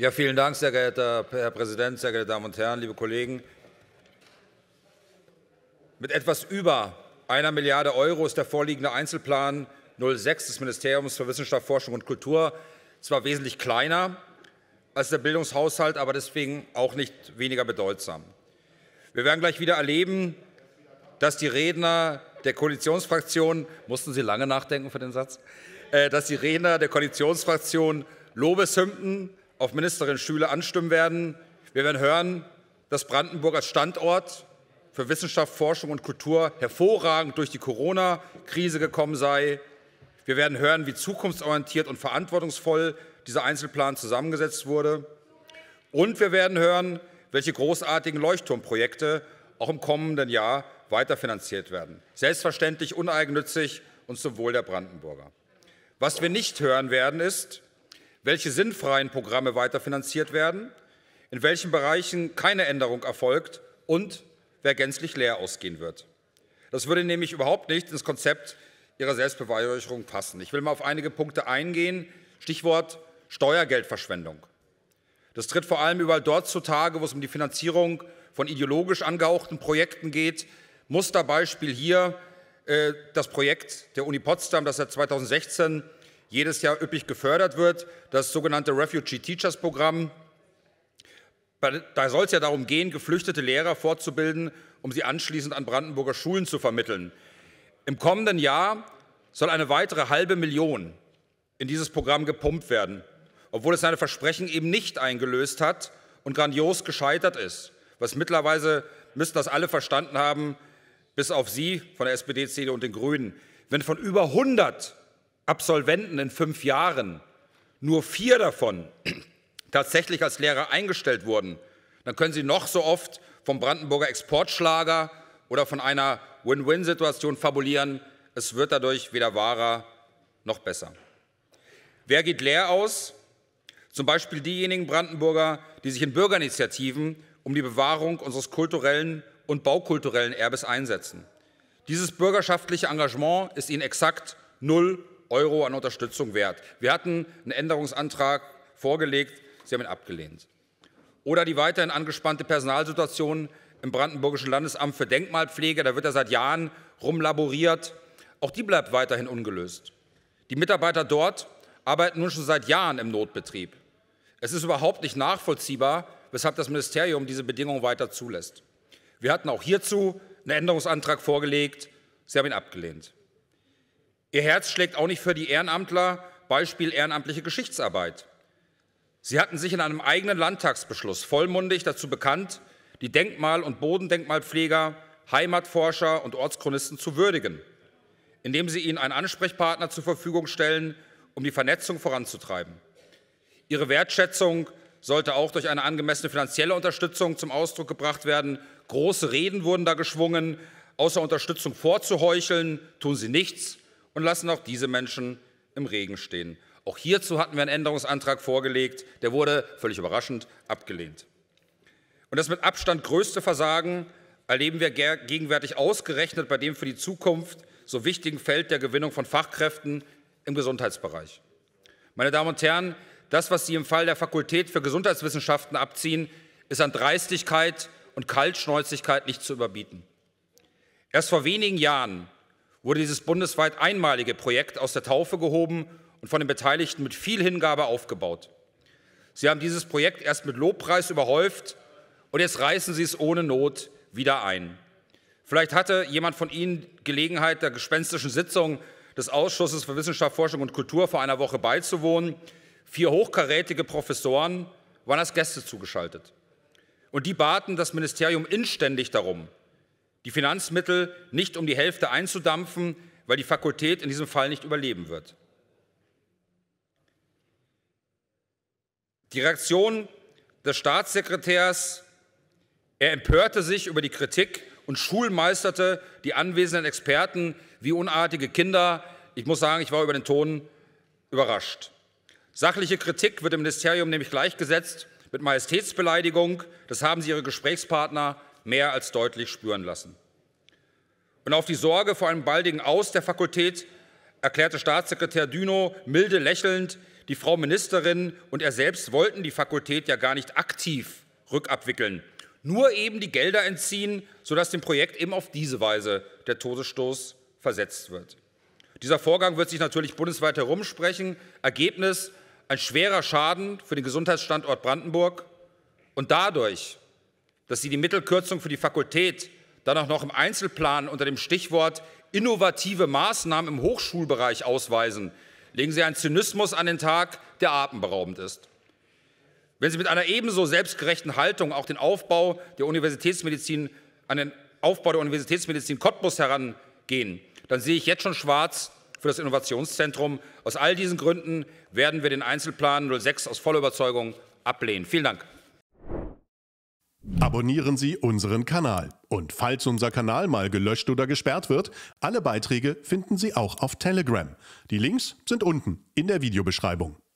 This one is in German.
Ja, vielen Dank, sehr geehrter Herr Präsident, sehr geehrte Damen und Herren, liebe Kollegen. Mit etwas über 1 Milliarde Euro ist der vorliegende Einzelplan 06 des Ministeriums für Wissenschaft, Forschung und Kultur zwar wesentlich kleiner als der Bildungshaushalt, aber deswegen auch nicht weniger bedeutsam. Wir werden gleich wieder erleben, dass die Redner der Koalitionsfraktion, mussten Sie lange nachdenken für den Satz, dass die Redner der Koalitionsfraktion Lobeshymnen auf Ministerin Schüle anstimmen werden. Wir werden hören, dass Brandenburg als Standort für Wissenschaft, Forschung und Kultur hervorragend durch die Corona-Krise gekommen sei. Wir werden hören, wie zukunftsorientiert und verantwortungsvoll dieser Einzelplan zusammengesetzt wurde. Und wir werden hören, welche großartigen Leuchtturmprojekte auch im kommenden Jahr weiterfinanziert werden. Selbstverständlich uneigennützig und zum Wohl der Brandenburger. Was wir nicht hören werden, ist, welche sinnfreien Programme weiterfinanziert werden, in welchen Bereichen keine Änderung erfolgt und wer gänzlich leer ausgehen wird. Das würde nämlich überhaupt nicht ins Konzept Ihrer Selbstbeweihräucherung passen. Ich will mal auf einige Punkte eingehen. Stichwort Steuergeldverschwendung. Das tritt vor allem überall dort zutage, wo es um die Finanzierung von ideologisch angehauchten Projekten geht. Musterbeispiel hier das Projekt der Uni Potsdam, das seit 2016 jedes Jahr üppig gefördert wird, das sogenannte Refugee Teachers Programm. Da soll es ja darum gehen, geflüchtete Lehrer fortzubilden, um sie anschließend an Brandenburger Schulen zu vermitteln. Im kommenden Jahr soll eine weitere 0,5 Million in dieses Programm gepumpt werden, obwohl es seine Versprechen eben nicht eingelöst hat und grandios gescheitert ist. Was mittlerweile müssen das alle verstanden haben, bis auf Sie von der SPD, CDU und den Grünen. Wenn von über 100 Absolventen in 5 Jahren nur 4 davon tatsächlich als Lehrer eingestellt wurden, dann können Sie noch so oft vom Brandenburger Exportschlager oder von einer Win-Win-Situation fabulieren. Es wird dadurch weder wahrer noch besser. Wer geht leer aus? Zum Beispiel diejenigen Brandenburger, die sich in Bürgerinitiativen um die Bewahrung unseres kulturellen und baukulturellen Erbes einsetzen. Dieses bürgerschaftliche Engagement ist Ihnen exakt 0 Euro an Unterstützung wert. Wir hatten einen Änderungsantrag vorgelegt, Sie haben ihn abgelehnt. Oder die weiterhin angespannte Personalsituation im Brandenburgischen Landesamt für Denkmalpflege, da wird ja seit Jahren rumlaboriert, auch die bleibt weiterhin ungelöst. Die Mitarbeiter dort arbeiten nun schon seit Jahren im Notbetrieb. Es ist überhaupt nicht nachvollziehbar, weshalb das Ministerium diese Bedingungen weiter zulässt. Wir hatten auch hierzu einen Änderungsantrag vorgelegt, Sie haben ihn abgelehnt. Ihr Herz schlägt auch nicht für die Ehrenamtler, Beispiel ehrenamtliche Geschichtsarbeit. Sie hatten sich in einem eigenen Landtagsbeschluss vollmundig dazu bekannt, die Denkmal- und Bodendenkmalpfleger, Heimatforscher und Ortschronisten zu würdigen, indem Sie ihnen einen Ansprechpartner zur Verfügung stellen, um die Vernetzung voranzutreiben. Ihre Wertschätzung sollte auch durch eine angemessene finanzielle Unterstützung zum Ausdruck gebracht werden. Große Reden wurden da geschwungen. Außer Unterstützung vorzuheucheln, tun Sie nichts und lassen auch diese Menschen im Regen stehen. Auch hierzu hatten wir einen Änderungsantrag vorgelegt. Der wurde, völlig überraschend, abgelehnt. Und das mit Abstand größte Versagen erleben wir gegenwärtig ausgerechnet bei dem für die Zukunft so wichtigen Feld der Gewinnung von Fachkräften im Gesundheitsbereich. Meine Damen und Herren, das, was Sie im Fall der Fakultät für Gesundheitswissenschaften abziehen, ist an Dreistigkeit und Kaltschnäuzigkeit nicht zu überbieten. Erst vor wenigen Jahren wurde dieses bundesweit einmalige Projekt aus der Taufe gehoben und von den Beteiligten mit viel Hingabe aufgebaut. Sie haben dieses Projekt erst mit Lobpreis überhäuft und jetzt reißen Sie es ohne Not wieder ein. Vielleicht hatte jemand von Ihnen Gelegenheit, der gespenstischen Sitzung des Ausschusses für Wissenschaft, Forschung und Kultur vor einer Woche beizuwohnen. 4 hochkarätige Professoren waren als Gäste zugeschaltet. Und die baten das Ministerium inständig darum, die Finanzmittel nicht um die Hälfte einzudampfen, weil die Fakultät in diesem Fall nicht überleben wird. Die Reaktion des Staatssekretärs, er empörte sich über die Kritik und schulmeisterte die anwesenden Experten wie unartige Kinder. Ich muss sagen, ich war über den Ton überrascht. Sachliche Kritik wird im Ministerium nämlich gleichgesetzt mit Majestätsbeleidigung. Das haben Sie Ihre Gesprächspartner mehr als deutlich spüren lassen. Und auf die Sorge vor einem baldigen Aus der Fakultät erklärte Staatssekretär Dünow milde lächelnd, Die Frau Ministerin und er selbst wollten die Fakultät ja gar nicht aktiv rückabwickeln, nur eben die Gelder entziehen, sodass dem Projekt eben auf diese Weise der Todesstoß versetzt wird. Dieser Vorgang wird sich natürlich bundesweit herumsprechen. Ergebnis: ein schwerer Schaden für den Gesundheitsstandort Brandenburg. Und dadurch, dass sie die Mittelkürzung für die Fakultät dann auch noch im Einzelplan unter dem Stichwort innovative Maßnahmen im Hochschulbereich ausweisen, legen sie einen Zynismus an den Tag, der atemberaubend ist. Wenn sie mit einer ebenso selbstgerechten Haltung auch an den Aufbau der Universitätsmedizin Cottbus herangehen, dann sehe ich jetzt schon schwarz für das Innovationszentrum. Aus all diesen Gründen werden wir den Einzelplan 06 aus voller Überzeugung ablehnen. Vielen Dank. Abonnieren Sie unseren Kanal. Und falls unser Kanal mal gelöscht oder gesperrt wird, alle Beiträge finden Sie auch auf Telegram. Die Links sind unten in der Videobeschreibung.